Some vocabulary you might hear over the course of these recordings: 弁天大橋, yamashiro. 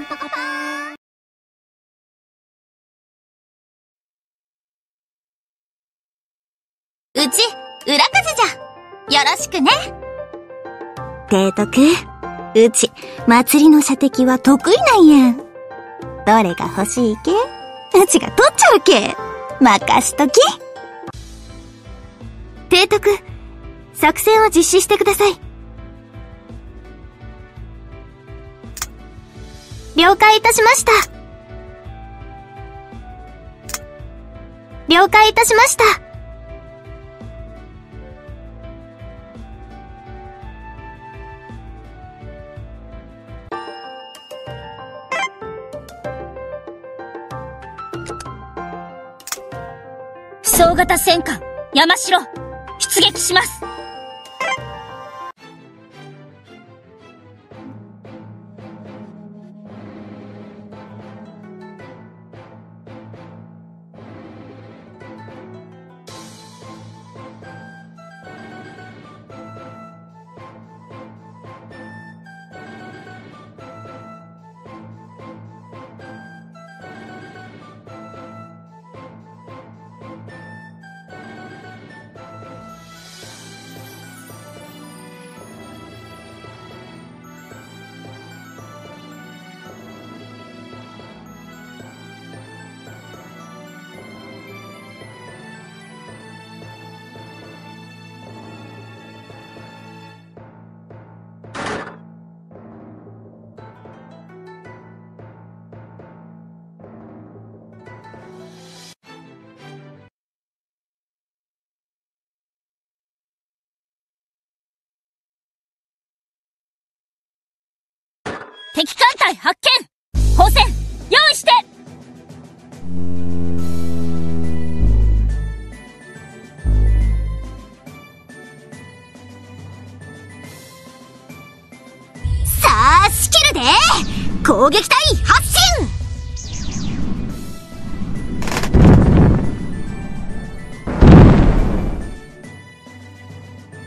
ンポコパン。うち、裏風じゃ。よろしくね。提督、うち、祭りの射的は得意なんやん。どれが欲しいけ？うちが取っちゃうけ。任しとき。提督、作戦を実施してください。了解いたしました。了解いたしました。総型戦艦山城出撃します。敵艦隊発見！砲戦、用意して！さあ、仕切るで！攻撃隊発進！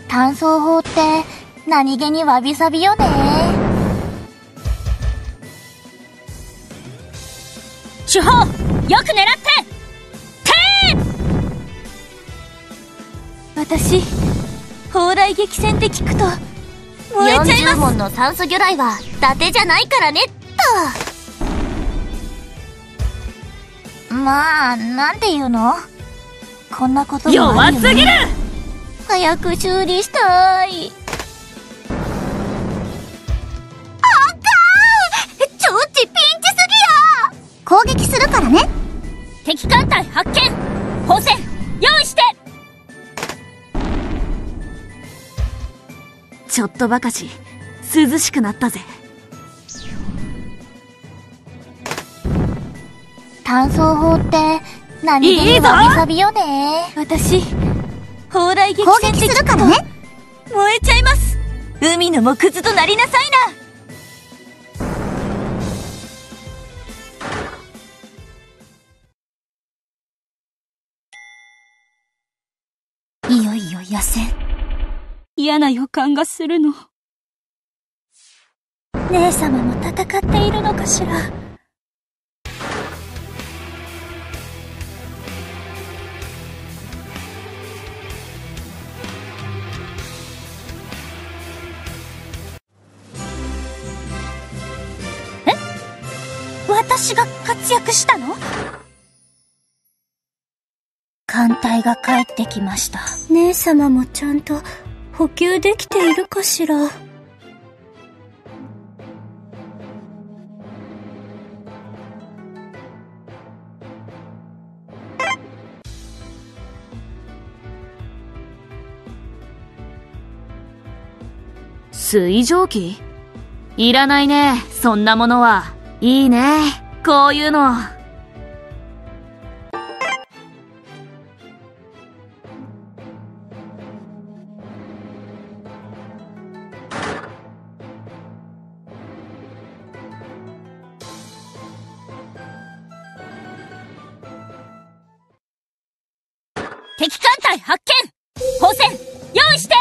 単装砲って何気にわびさびよね。主砲、よく狙って！てー！私、砲雷撃戦って聞くと燃えちゃいます。40本の酸素魚雷は伊達じゃないからねっと。まあ、なんていうの？こんなこともあるよね。弱すぎる！早く修理したい。攻撃するからね。敵艦隊発見。砲戦用意して。ちょっとばかし涼しくなったぜ。単装砲って何気にわびさびよね。私、砲雷撃戦って聞くと燃えちゃいます。海の藻くずとなりなさいな。いよいよ野戦。嫌な予感がするの。姉様も戦っているのかしら。え？私が活躍したの？艦隊が帰ってきました。姉様もちゃんと補給できているかしら。水蒸気？いらないね。そんなものは。いいね。こういうの。敵艦隊発見！砲戦、用意して！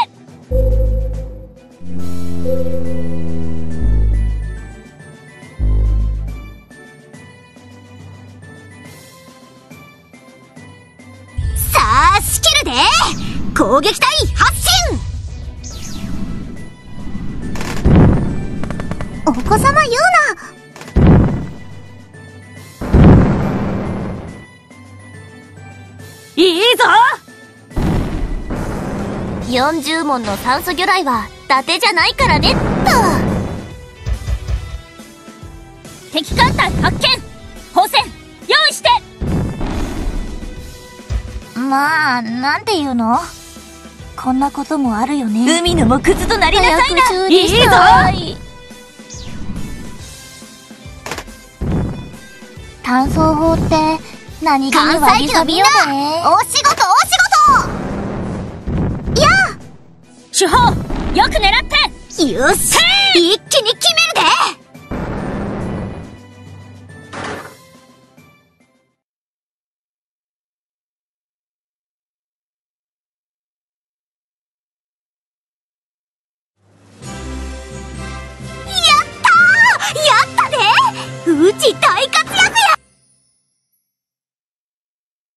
攻撃隊発進。お子様言うな。いいぞ。40問の酸素魚雷は伊達じゃないからねっと。敵艦隊発見。砲戦用意して。まあ、なんていうの？こんなこともあるよね。海の藻くずとなりなさいな。いいぞ。単装法って何気にわびさびよね。お仕事お仕事。いや。主砲よく狙って。よし。一気に決めるで。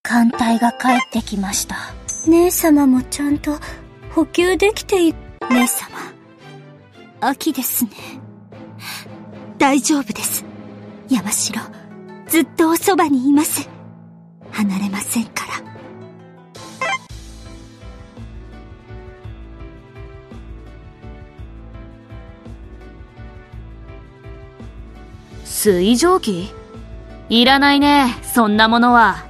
艦隊が帰ってきました。姉様もちゃんと補給できている。姉様、秋ですね。大丈夫です。山城、ずっとおそばにいます。離れませんから。水蒸気？いらないね、そんなものは。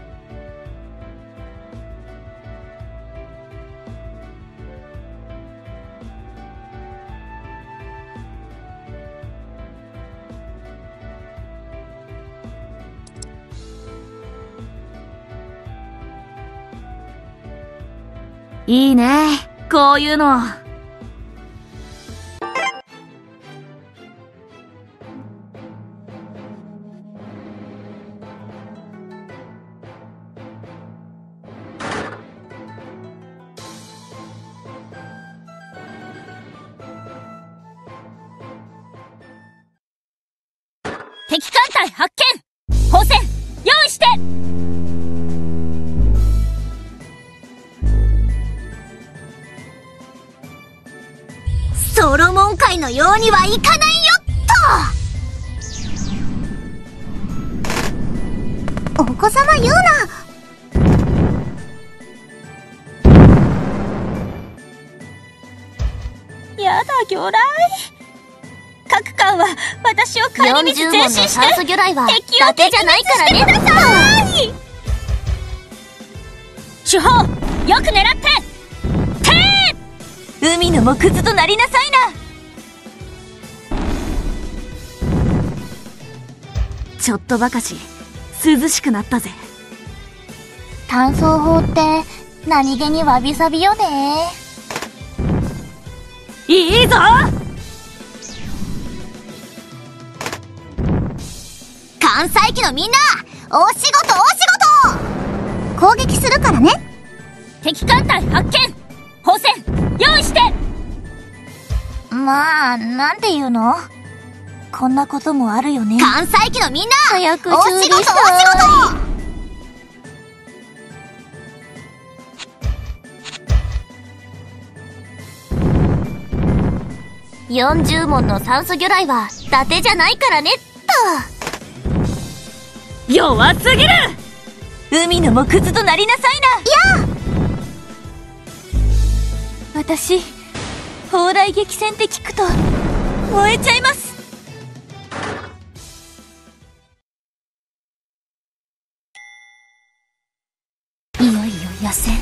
いいね、こういうの。敵艦隊発見。砲戦用意して。ソロモン海のようにはいかないよっと。お子様言うな。やだ魚雷。各艦は私を帰り道前進して。敵を敵じゃないからね。主砲よく狙って。海の藻くずとなりなさいな。ちょっとばかし涼しくなったぜ。単装法って何気にわびさびよね。いいぞ。艦載機のみんな、お仕事お仕事。攻撃するからね。敵艦隊発見。砲戦用意して。まあ、なんていうの？こんなこともあるよね。艦載機のみんな、早くお仕事お仕事。40問の酸素魚雷は伊達じゃないからねっと。弱すぎる。海の藻くずとなりなさいな。いや。私、砲雷撃戦って聞くと燃えちゃいます。いよいよ野戦。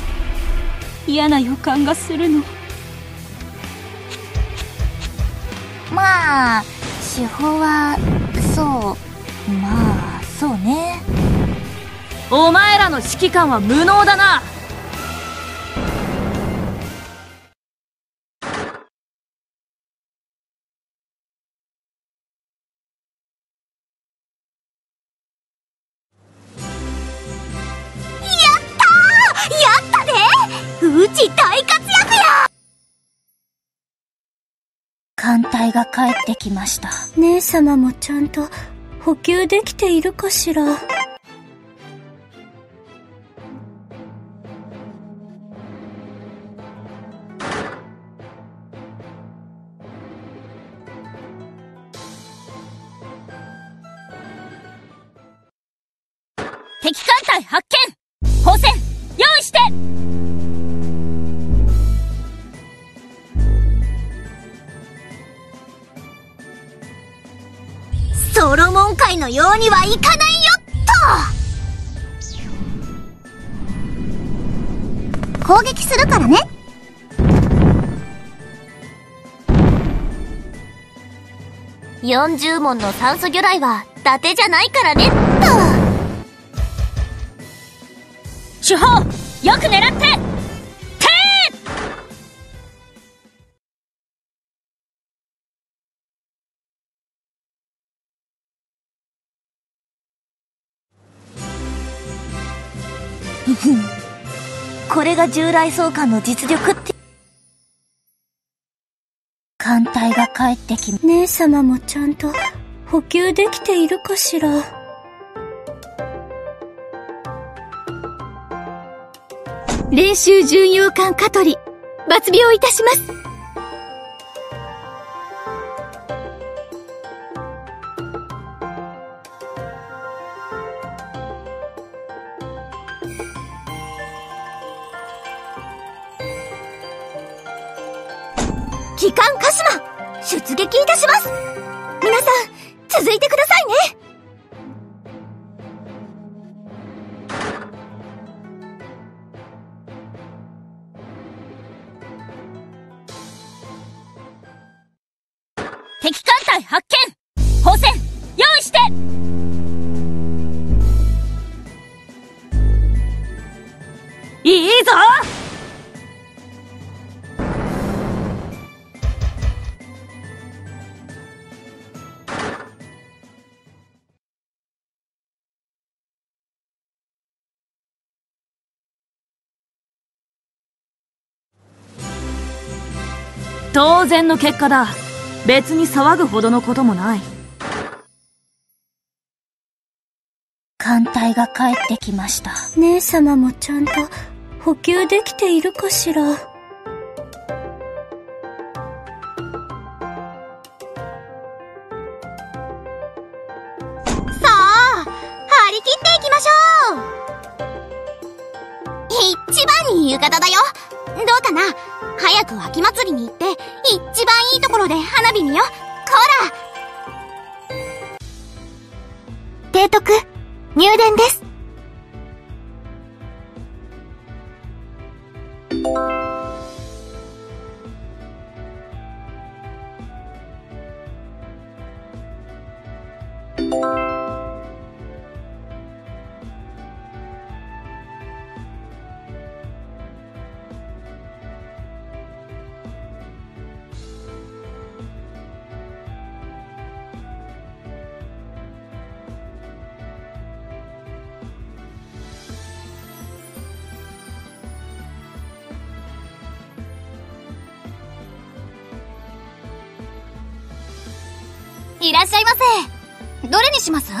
嫌な予感がするの。まあ、手法はそう、まあ、そうね。お前らの指揮官は無能だな。艦隊が帰ってきました。姉様もちゃんと補給できているかしら。敵艦隊発見。砲戦用意して。ソロモン海のようにはいかないよっと。攻撃するからね。40門の酸素魚雷は伊達じゃないからねっと。主砲よく狙っててこれが従来総監の実力って。艦隊が帰ってきま、姉様もちゃんと補給できているかしら。練習巡洋艦カトリ抜尾をいたします。機関カシマ出撃いたします。皆さん続いてくださいね。敵艦隊発見。砲戦用意して。いいぞ。当然の結果だ。別に騒ぐほどのこともない。艦隊が帰ってきました。姉様もちゃんと補給できているかしら。さあ張り切っていきましょう。一番に浴衣だよ。どうかな。早く秋祭りに行って一番いいところで花火見よ。こら提督入電です。いらっしゃいませ。どれにします？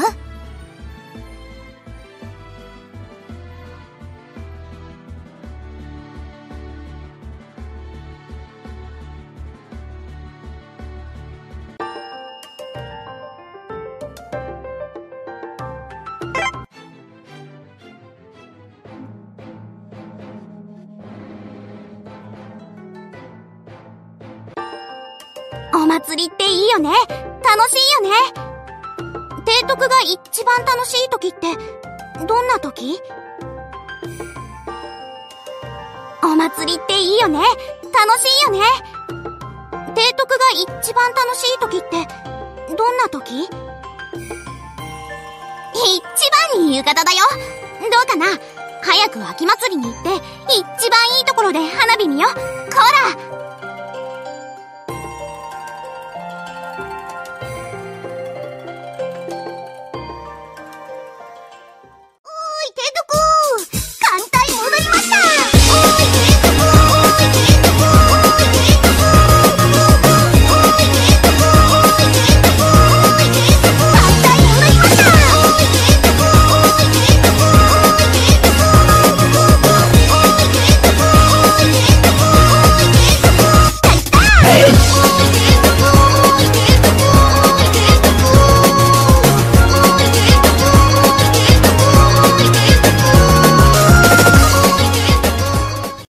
お祭りっていいよね。楽しいよね。提督が一番楽しい時ってどんな時？お祭りっていいよね。楽しいよね。提督が一番楽しい時ってどんな時？一番に浴衣だよ。どうかな。早く秋祭りに行って一番いいところで花火見よ。こら